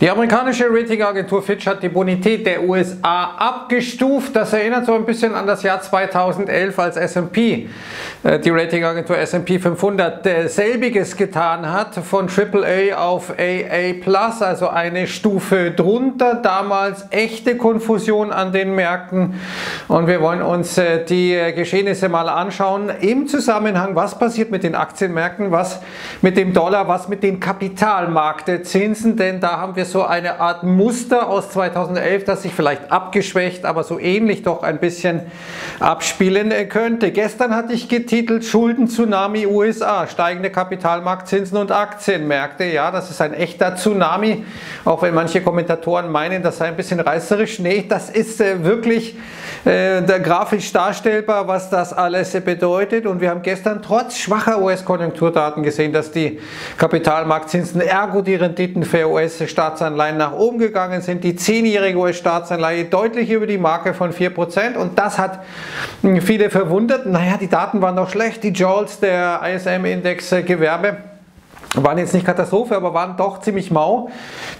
Die amerikanische Ratingagentur Fitch hat die Bonität der USA abgestuft. Das erinnert so ein bisschen an das Jahr 2011, als S&P, die Ratingagentur S&P 500, selbiges getan hat, von AAA auf AA+, also eine Stufe drunter. Damals echte Konfusion an den Märkten, und wir wollen uns die Geschehnisse mal anschauen im Zusammenhang, was passiert mit den Aktienmärkten, was mit dem Dollar, was mit den Kapitalmarktzinsen, denn da haben wir so eine Art Muster aus 2011, das sich vielleicht abgeschwächt, aber so ähnlich doch ein bisschen abspielen könnte. Gestern hatte ich getitelt: Schulden-Tsunami USA, steigende Kapitalmarktzinsen und Aktienmärkte. Ja, das ist ein echter Tsunami, auch wenn manche Kommentatoren meinen, das sei ein bisschen reißerisch. Nee, das ist wirklich grafisch darstellbar, was das alles bedeutet, und wir haben gestern trotz schwacher US-Konjunkturdaten gesehen, dass die Kapitalmarktzinsen, ergo die Renditen für US-Staatsanleihen, nach oben gegangen sind. Die 10-jährige US-Staatsanleihe deutlich über die Marke von 4%, und das hat viele verwundert. Naja, die Daten waren doch schlecht, die Jolts, der ISM-Index Gewerbe, waren jetzt nicht Katastrophe, aber waren doch ziemlich mau.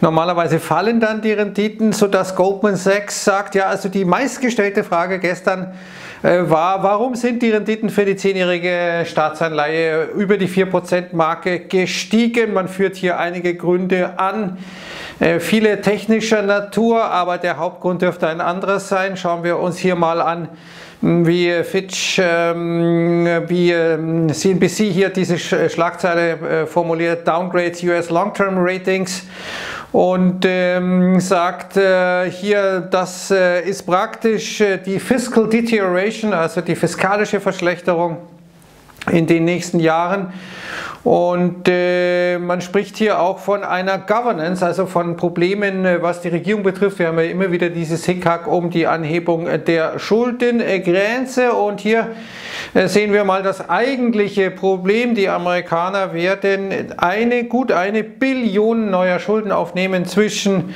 Normalerweise fallen dann die Renditen, sodass Goldman Sachs sagt, ja, also die meistgestellte Frage gestern war, warum sind die Renditen für die 10-jährige Staatsanleihe über die 4%-Marke gestiegen? Man führt hier einige Gründe an, viele technischer Natur, aber der Hauptgrund dürfte ein anderes sein. Schauen wir uns hier mal an, wie Fitch, wie CNBC hier diese Schlagzeile formuliert: Downgrades US Long-Term Ratings, und sagt hier, das ist praktisch die Fiscal Deterioration, also die fiskalische Verschlechterung in den nächsten Jahren. Und man spricht hier auch von einer Governance, also von Problemen, was die Regierung betrifft. Wir haben ja immer wieder dieses Hickhack um die Anhebung der Schuldengrenze, und hier sehen wir mal das eigentliche Problem. Die Amerikaner werden gut eine Billion neuer Schulden aufnehmen zwischen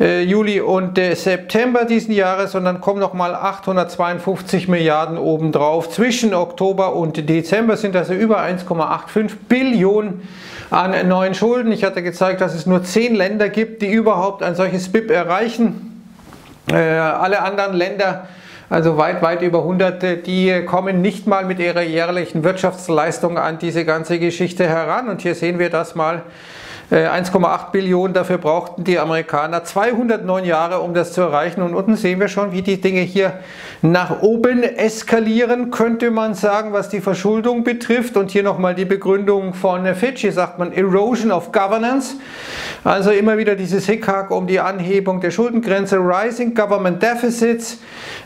Juli und September diesen Jahres, und dann kommen nochmal 852 Milliarden obendrauf. Zwischen Oktober und Dezember sind also über 1,85 Billionen an neuen Schulden. Ich hatte gezeigt, dass es nur 10 Länder gibt, die überhaupt ein solches BIP erreichen. Alle anderen Länder, also weit über 100, die kommen nicht mal mit ihrer jährlichen Wirtschaftsleistung an diese ganze Geschichte heran. Und hier sehen wir das mal. 1,8 Billionen, dafür brauchten die Amerikaner 209 Jahre, um das zu erreichen. Und unten sehen wir schon, wie die Dinge hier nach oben eskalieren, könnte man sagen, was die Verschuldung betrifft. Und hier nochmal die Begründung von Fitch, hier sagt man Erosion of Governance, also immer wieder dieses Hickhack um die Anhebung der Schuldengrenze, Rising Government Deficits.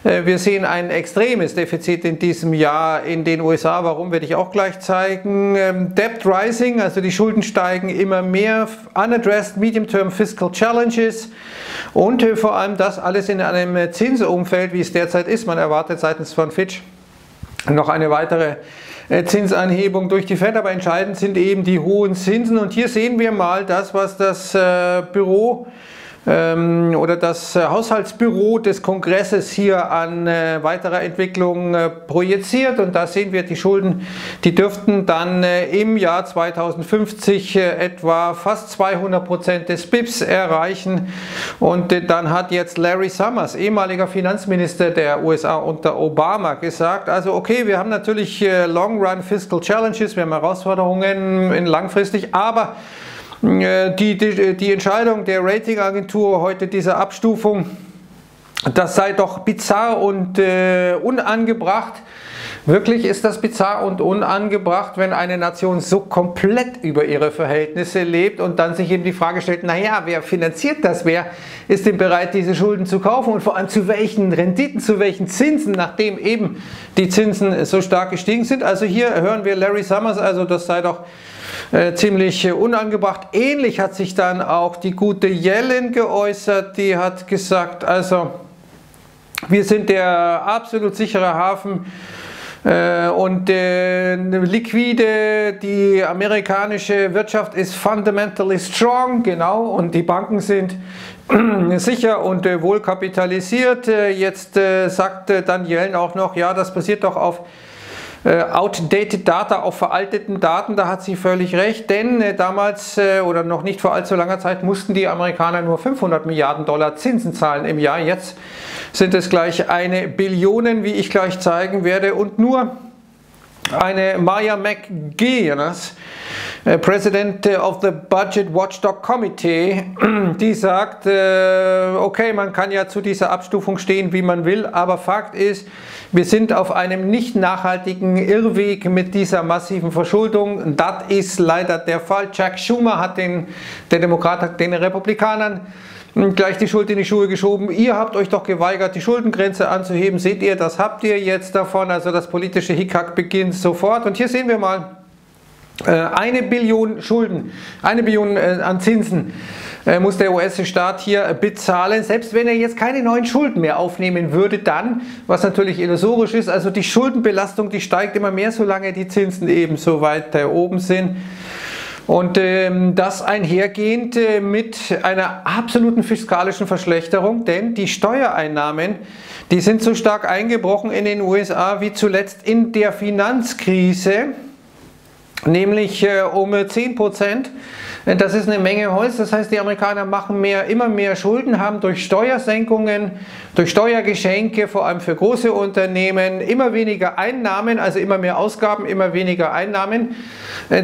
Wir sehen ein extremes Defizit in diesem Jahr in den USA, warum, werde ich auch gleich zeigen. Debt Rising, also die Schulden steigen immer mehr. Unaddressed Medium-Term Fiscal Challenges, und vor allem das alles in einem Zinsumfeld, wie es derzeit ist. Man erwartet seitens von Fitch noch eine weitere Zinsanhebung durch die Fed, aber entscheidend sind eben die hohen Zinsen. Und hier sehen wir mal das, was das Büro oder das Haushaltsbüro des Kongresses hier an weiterer Entwicklung projiziert, und da sehen wir die Schulden, die dürften dann im Jahr 2050 etwa fast 200% des BIPs erreichen. Und dann hat jetzt Larry Summers, ehemaliger Finanzminister der USA unter Obama, gesagt, also okay, wir haben natürlich Long-Run Fiscal Challenges, wir haben Herausforderungen langfristig, aber die Entscheidung der Ratingagentur heute, diese Abstufung, das sei doch bizarr und unangebracht. Wirklich ist das bizarr und unangebracht, wenn eine Nation so komplett über ihre Verhältnisse lebt und dann sich eben die Frage stellt, naja, wer finanziert das, wer ist denn bereit, diese Schulden zu kaufen, und vor allem zu welchen Renditen, zu welchen Zinsen, nachdem eben die Zinsen so stark gestiegen sind. Also hier hören wir Larry Summers, also das sei doch ziemlich unangebracht. Ähnlich hat sich dann auch die gute Yellen geäußert, die hat gesagt, also wir sind der absolut sichere Hafen und liquide, die amerikanische Wirtschaft ist fundamentally strong, genau, und die Banken sind sicher und wohlkapitalisiert. Jetzt sagt dann Yellen auch noch, ja, das passiert doch auf outdated data auf veralteten Daten, da hat sie völlig recht, denn damals oder noch nicht vor allzu langer Zeit mussten die Amerikaner nur 500 Milliarden Dollar Zinsen zahlen im Jahr. Jetzt sind es gleich 1 Billion, wie ich gleich zeigen werde, und nur eine Maya McGee, President of the Budget Watchdog Committee, die sagt, okay, man kann ja zu dieser Abstufung stehen, wie man will, aber Fakt ist, wir sind auf einem nicht nachhaltigen Irrweg mit dieser massiven Verschuldung. Das ist leider der Fall. Jack Schumer hat der Demokrat hat den Republikanern gleich die Schuld in die Schuhe geschoben. Ihr habt euch doch geweigert, die Schuldengrenze anzuheben. Seht ihr, das habt ihr jetzt davon. Also das politische Hickhack beginnt sofort. Und hier sehen wir mal, 1 Billion Schulden, 1 Billion an Zinsen muss der US-Staat hier bezahlen, selbst wenn er jetzt keine neuen Schulden mehr aufnehmen würde dann, was natürlich illusorisch ist. Also die Schuldenbelastung, die steigt immer mehr, solange die Zinsen eben so weit oben sind. Und das einhergehend mit einer absoluten fiskalischen Verschlechterung, denn die Steuereinnahmen, die sind so stark eingebrochen in den USA wie zuletzt in der Finanzkrise, nämlich um 10%. Das ist eine Menge Holz, das heißt, die Amerikaner machen immer mehr Schulden, haben durch Steuersenkungen, durch Steuergeschenke, vor allem für große Unternehmen, immer weniger Einnahmen, also immer mehr Ausgaben, immer weniger Einnahmen.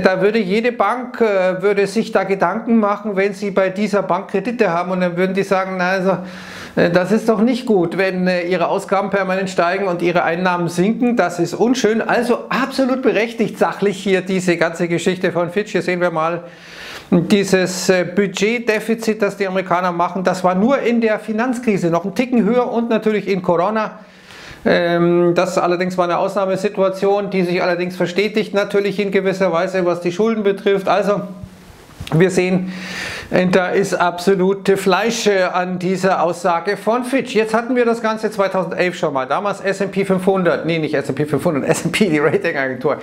Da würde jede Bank sich da Gedanken machen, wenn sie bei dieser Bank Kredite haben, und dann würden die sagen, na also, das ist doch nicht gut, wenn ihre Ausgaben permanent steigen und ihre Einnahmen sinken, das ist unschön. Also absolut berechtigt sachlich hier diese ganze Geschichte von Fitch. Hier sehen wir mal dieses Budgetdefizit, das die Amerikaner machen. Das war nur in der Finanzkrise noch einen Ticken höher und natürlich in Corona. Das allerdings war eine Ausnahmesituation, die sich allerdings verstetigt natürlich in gewisser Weise, was die Schulden betrifft. Also wir sehen, da ist absolute Fleisch an dieser Aussage von Fitch. Jetzt hatten wir das Ganze 2011 schon mal. Damals S&P 500, nee, nicht S&P 500, S&P, die Ratingagentur,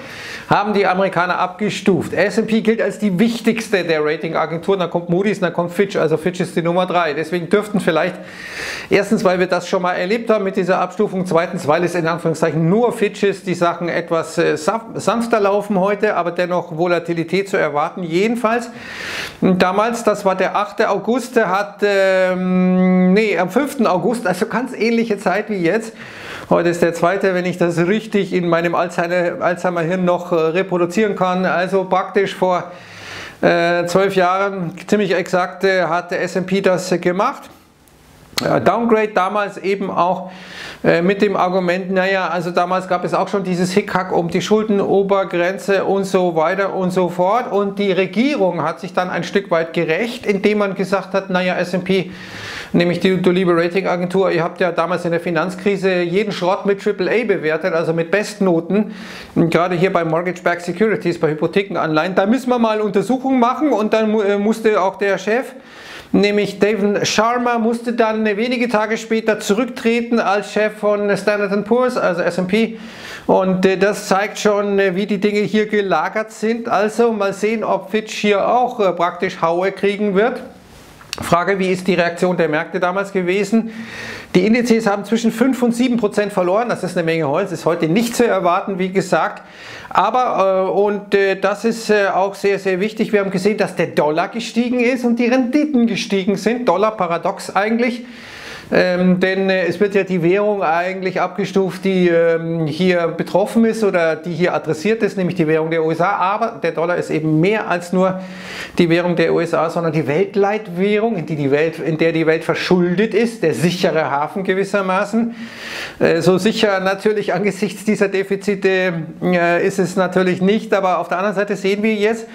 haben die Amerikaner abgestuft. S&P gilt als die wichtigste der Ratingagenturen. Dann kommt Moody's, dann kommt Fitch. Also Fitch ist die Nummer 3. Deswegen dürften vielleicht, erstens, weil wir das schon mal erlebt haben mit dieser Abstufung. Zweitens, weil es in Anführungszeichen nur Fitch ist, die Sachen etwas sanfter laufen heute, aber dennoch Volatilität zu erwarten. Jedenfalls, damals, das war der 8. August, am 5. August, also ganz ähnliche Zeit wie jetzt. Heute ist der 2., wenn ich das richtig in meinem Alzheimer-Hirn noch reproduzieren kann. Also praktisch vor 12 Jahren, ziemlich exakt, hat der S&P das gemacht. Downgrade damals eben auch mit dem Argument, naja, also damals gab es auch schon dieses Hickhack um die Schuldenobergrenze und so weiter und so fort, und die Regierung hat sich dann ein Stück weit gerecht, indem man gesagt hat, naja, S&P, nämlich die liebe Ratingagentur, ihr habt ja damals in der Finanzkrise jeden Schrott mit AAA bewertet, also mit Bestnoten, und gerade hier bei Mortgage-Backed Securities, bei Hypothekenanleihen, da müssen wir mal Untersuchungen machen, und dann musste auch der Chef, nämlich David Sharma, musste dann wenige Tage später zurücktreten als Chef von Standard & Poor's, also S&P. Und das zeigt schon, wie die Dinge hier gelagert sind. Also mal sehen, ob Fitch hier auch praktisch Haue kriegen wird. Frage, wie ist die Reaktion der Märkte damals gewesen? Die Indizes haben zwischen 5% und 7% verloren. Das ist eine Menge Holz, ist heute nicht zu erwarten, wie gesagt. Aber, das ist auch sehr, sehr wichtig, wir haben gesehen, dass der Dollar gestiegen ist und die Renditen gestiegen sind. Dollar-Paradox eigentlich. Denn es wird ja die Währung eigentlich abgestuft, die hier betroffen ist oder die hier adressiert ist, nämlich die Währung der USA, aber der Dollar ist eben mehr als nur die Währung der USA, sondern die Weltleitwährung, in der die Welt verschuldet ist, der sichere Hafen gewissermaßen. So sicher natürlich angesichts dieser Defizite ist es natürlich nicht, aber auf der anderen Seite sehen wir jetzt,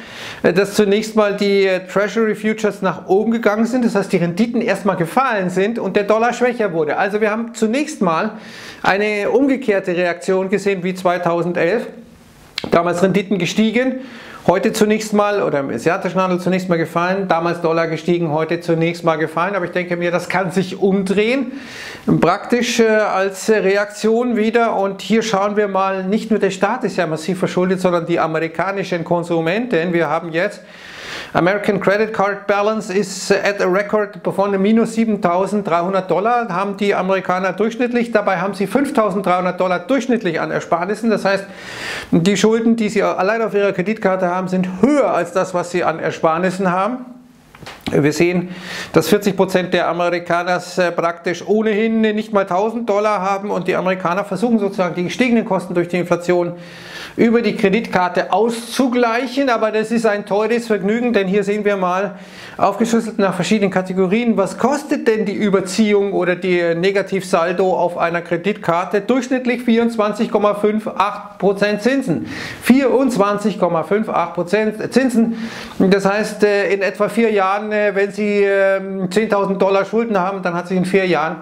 dass zunächst mal die Treasury Futures nach oben gegangen sind, das heißt, die Renditen erstmal gefallen sind und der Dollar schwächer wurde. Also wir haben zunächst mal eine umgekehrte Reaktion gesehen wie 2011. Damals Renditen gestiegen, heute zunächst mal, oder im asiatischen Handel zunächst mal gefallen, damals Dollar gestiegen, heute zunächst mal gefallen, aber ich denke mir, das kann sich umdrehen, praktisch als Reaktion wieder, und hier schauen wir mal, nicht nur der Staat ist ja massiv verschuldet, sondern die amerikanischen Konsumenten. Wir haben jetzt American Credit Card Balance ist at a record von minus $7.300, haben die Amerikaner durchschnittlich. Dabei haben sie $5.300 durchschnittlich an Ersparnissen. Das heißt, die Schulden, die sie allein auf ihrer Kreditkarte haben, sind höher als das, was sie an Ersparnissen haben. Wir sehen, dass 40% der Amerikaner praktisch ohnehin nicht mal $1.000 haben und die Amerikaner versuchen sozusagen die gestiegenen Kosten durch die Inflation über die Kreditkarte auszugleichen, aber das ist ein teures Vergnügen, denn hier sehen wir mal aufgeschlüsselt nach verschiedenen Kategorien, was kostet denn die Überziehung oder die Negativsaldo auf einer Kreditkarte? Durchschnittlich 24,58% Zinsen. 24,58% Zinsen, das heißt in etwa 4 Jahren, wenn Sie $10.000 Schulden haben, dann hat sich in 4 Jahren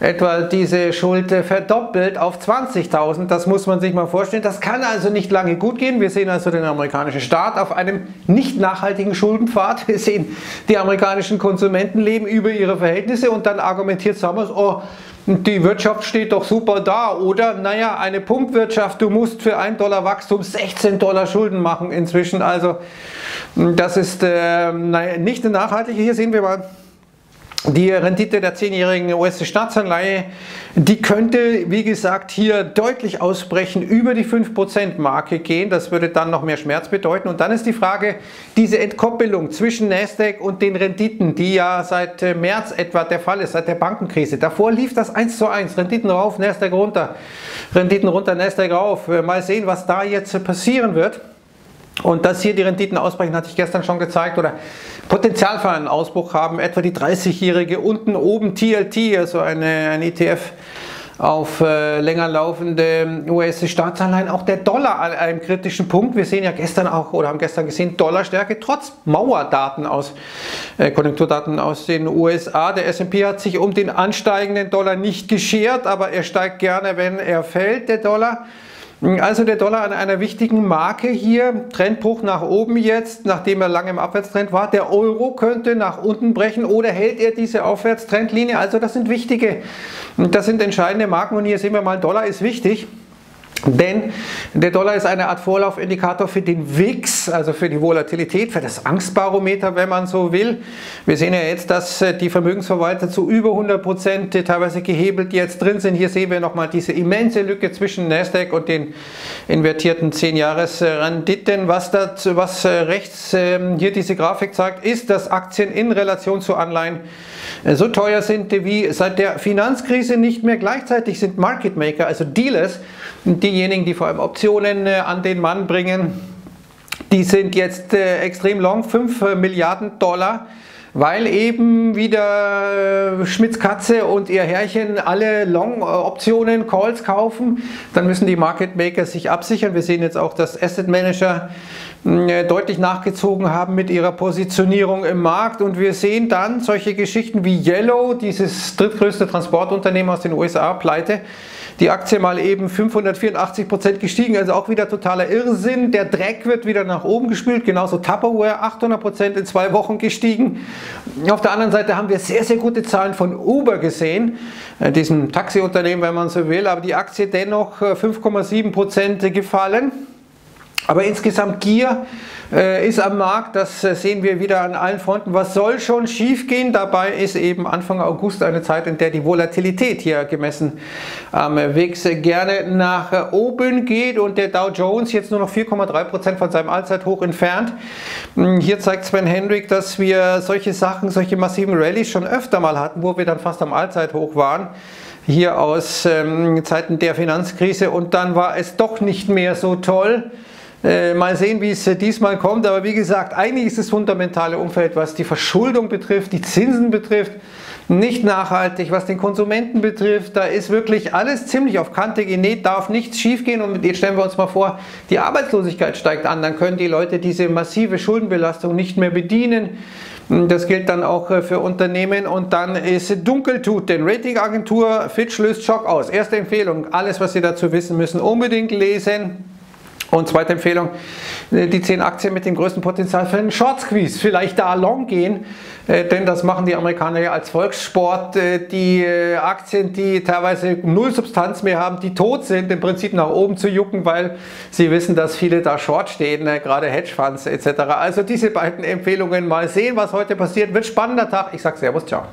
etwa diese Schuld verdoppelt auf 20.000. Das muss man sich mal vorstellen. Das kann also nicht lange gut gehen. Wir sehen also den amerikanischen Staat auf einem nicht nachhaltigen Schuldenpfad. Wir sehen, die amerikanischen Konsumenten leben über ihre Verhältnisse und dann argumentiert Summers, oh, die Wirtschaft steht doch super da, oder? Naja, eine Pumpwirtschaft, du musst für $1 Wachstum $16 Schulden machen inzwischen. Also das ist naja, nicht eine nachhaltige. Hier sehen wir mal die Rendite der 10-jährigen US-Staatsanleihe. Die könnte, wie gesagt, hier deutlich ausbrechen, über die 5%-Marke gehen. Das würde dann noch mehr Schmerz bedeuten. Und dann ist die Frage, diese Entkoppelung zwischen Nasdaq und den Renditen, die ja seit März etwa der Fall ist, seit der Bankenkrise. Davor lief das 1:1. Renditen rauf, Nasdaq runter. Renditen runter, Nasdaq rauf. Mal sehen, was da jetzt passieren wird. Und dass hier die Renditen ausbrechen, hatte ich gestern schon gezeigt, oder Potenzial für einen Ausbruch haben, etwa die 30-jährige unten oben TLT, also ein ETF auf länger laufende US-Staatsanleihen. Auch der Dollar an einem kritischen Punkt. Wir sehen ja gestern auch, oder haben gestern gesehen, Dollarstärke trotz Mauerdaten aus, Konjunkturdaten aus den USA. Der S&P hat sich um den ansteigenden Dollar nicht geschert, aber er steigt gerne, wenn er fällt, der Dollar. Also der Dollar an einer wichtigen Marke hier, Trendbruch nach oben jetzt, nachdem er lange im Abwärtstrend war. Der Euro könnte nach unten brechen oder hält er diese Aufwärtstrendlinie? Also das sind wichtige, das sind entscheidende Marken und hier sehen wir mal, Dollar ist wichtig. Denn der Dollar ist eine Art Vorlaufindikator für den VIX, also für die Volatilität, für das Angstbarometer, wenn man so will. Wir sehen ja jetzt, dass die Vermögensverwalter zu über 100% teilweise gehebelt jetzt drin sind. Hier sehen wir nochmal diese immense Lücke zwischen Nasdaq und den invertierten 10-Jahres-Renditen. Was rechts hier diese Grafik zeigt, ist, dass Aktien in Relation zu Anleihen so teuer sind wie seit der Finanzkrise nicht mehr. Gleichzeitig sind Market Maker, also Dealers, diejenigen, die vor allem Optionen an den Mann bringen, die sind jetzt extrem long, $5 Milliarden, weil eben wieder Schmidts Katze und ihr Herrchen alle Long-Optionen, Calls kaufen. Dann müssen die Market Maker sich absichern. Wir sehen jetzt auch, dass Asset Manager deutlich nachgezogen haben mit ihrer Positionierung im Markt und wir sehen dann solche Geschichten wie Yellow, dieses drittgrößte Transportunternehmen aus den USA, pleite. Die Aktie mal eben 584% gestiegen, also auch wieder totaler Irrsinn. Der Dreck wird wieder nach oben gespült, genauso Tupperware, 800% in 2 Wochen gestiegen. Auf der anderen Seite haben wir sehr, sehr gute Zahlen von Uber gesehen, diesem Taxiunternehmen, wenn man so will, aber die Aktie dennoch 5,7% gefallen. Aber insgesamt Gier ist am Markt, das sehen wir wieder an allen Fronten. Was soll schon schief gehen? Dabei ist eben Anfang August eine Zeit, in der die Volatilität hier gemessen am VIX gerne nach oben geht und der Dow Jones jetzt nur noch 4,3% von seinem Allzeithoch entfernt. Hier zeigt Sven Hendrik, dass wir solche Sachen, solche massiven Rallys schon öfter mal hatten, wo wir dann fast am Allzeithoch waren. Hier aus Zeiten der Finanzkrise und dann war es doch nicht mehr so toll. Mal sehen, wie es diesmal kommt, aber wie gesagt, eigentlich ist das fundamentale Umfeld, was die Verschuldung betrifft, die Zinsen betrifft, nicht nachhaltig, was den Konsumenten betrifft, da ist wirklich alles ziemlich auf Kante genäht, darf nichts schief gehen und jetzt stellen wir uns mal vor, die Arbeitslosigkeit steigt an, dann können die Leute diese massive Schuldenbelastung nicht mehr bedienen. Das gilt dann auch für Unternehmen und dann ist Dunkeltut, denn Ratingagentur Fitch löst Schock aus. Erste Empfehlung, alles was Sie dazu wissen müssen, unbedingt lesen. Und zweite Empfehlung, die 10 Aktien mit dem größten Potenzial für einen Short Squeeze. Vielleicht da long gehen, denn das machen die Amerikaner ja als Volkssport. Die Aktien, die teilweise null Substanz mehr haben, die tot sind, im Prinzip nach oben zu jucken, weil sie wissen, dass viele da short stehen, gerade Hedgefonds etc. Also diese beiden Empfehlungen, mal sehen, was heute passiert. Wird spannender Tag. Ich sage Servus, ciao.